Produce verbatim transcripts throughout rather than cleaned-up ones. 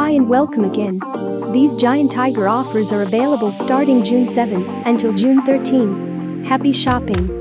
Hi and welcome again. These Giant Tiger offers are available starting June seventh until June thirteenth. Happy shopping!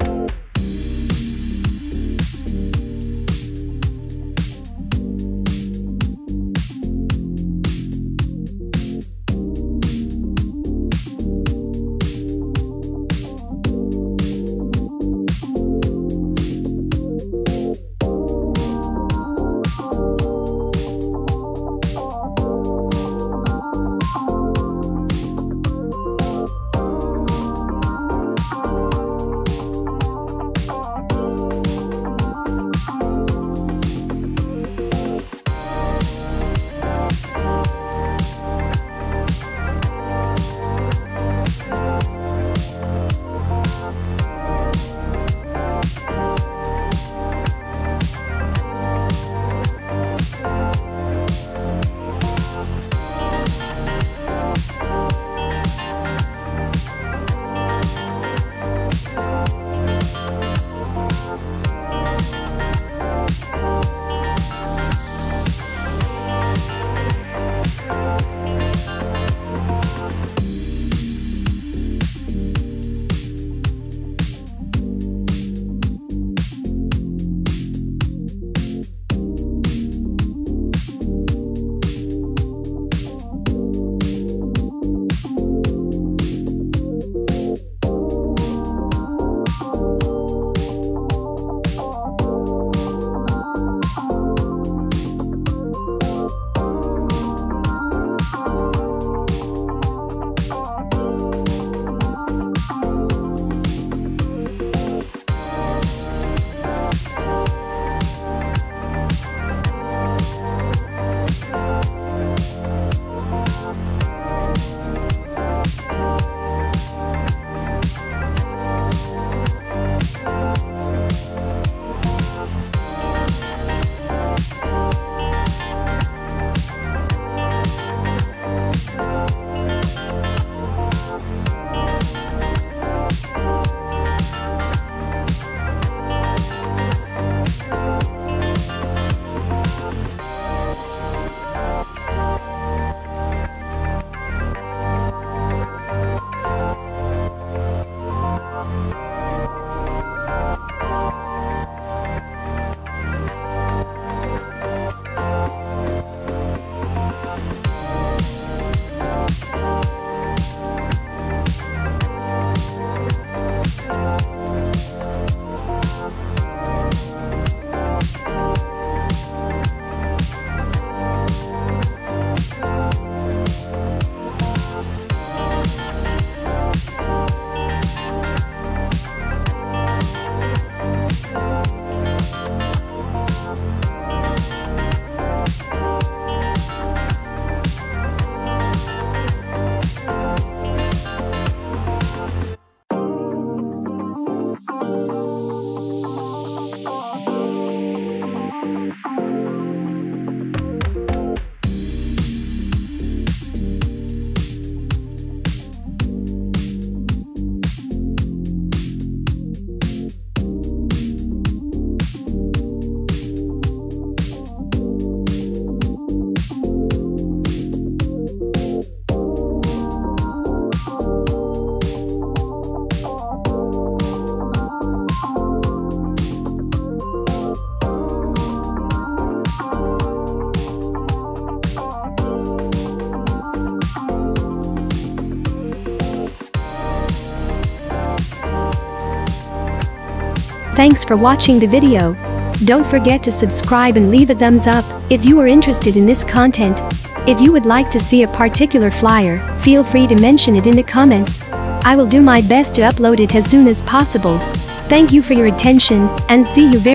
Thanks for watching the video. Don't forget to subscribe and leave a thumbs up if you are interested in this content. If you would like to see a particular flyer, feel free to mention it in the comments. I will do my best to upload it as soon as possible. Thank you for your attention and see you very